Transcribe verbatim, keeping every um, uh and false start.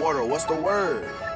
Water, what's the word?